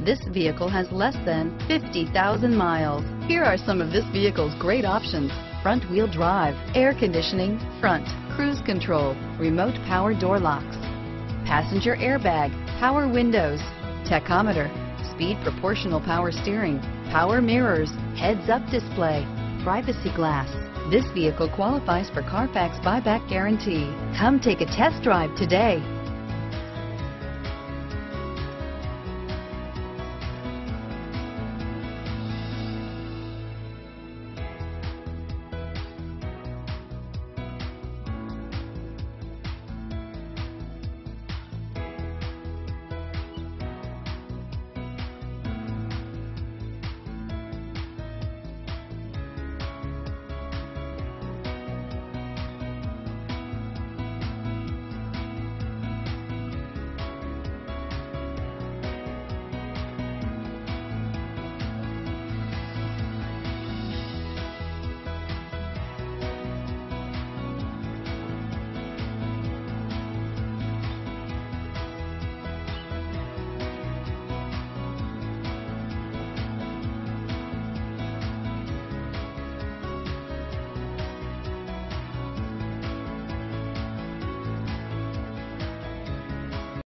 This vehicle has less than 50,000 miles. Here are some of this vehicle's great options: front-wheel drive, air conditioning, front, cruise control, remote power door locks, passenger airbag, power windows, tachometer, speed proportional power steering, power mirrors, heads-up display, privacy glass. This vehicle qualifies for Carfax buyback guarantee. Come take a test drive today.